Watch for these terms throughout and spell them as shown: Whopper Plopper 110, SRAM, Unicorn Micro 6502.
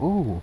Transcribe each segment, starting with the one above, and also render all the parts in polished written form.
Ooh.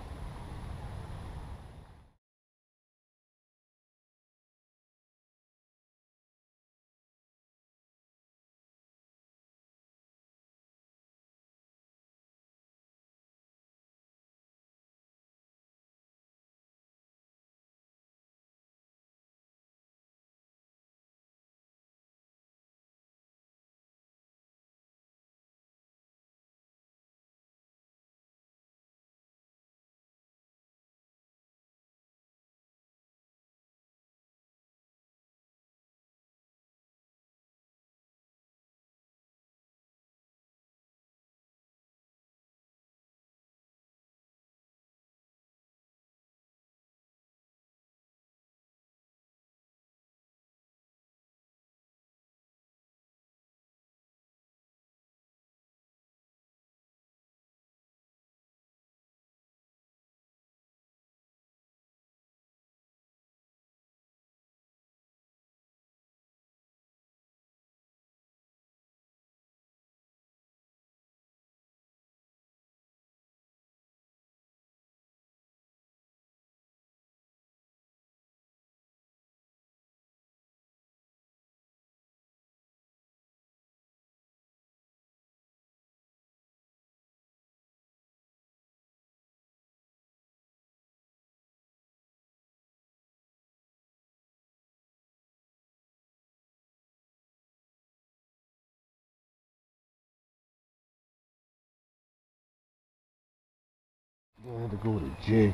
I had to go with a jig.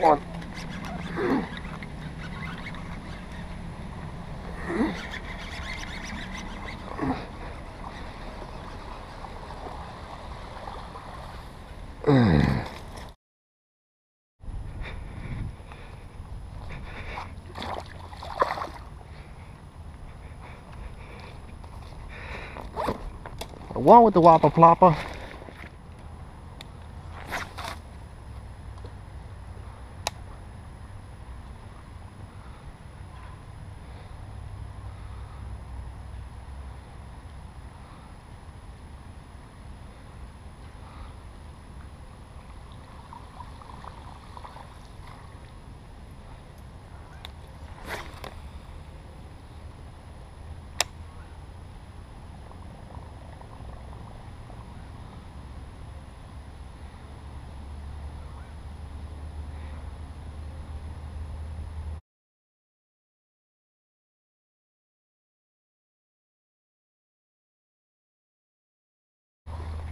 One. One with the Whopper Plopper.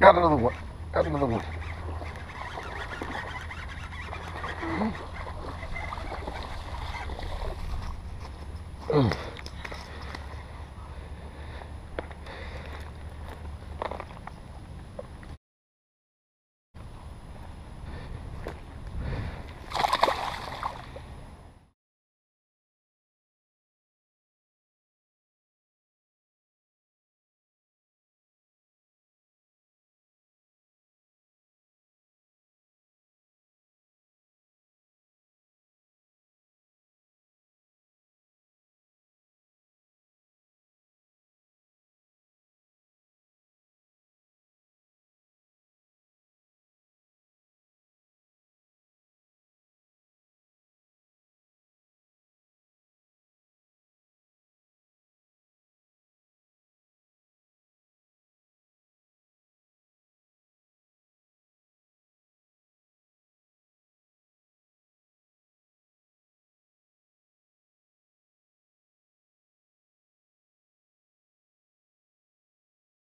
Got another one. Got another one. Mm.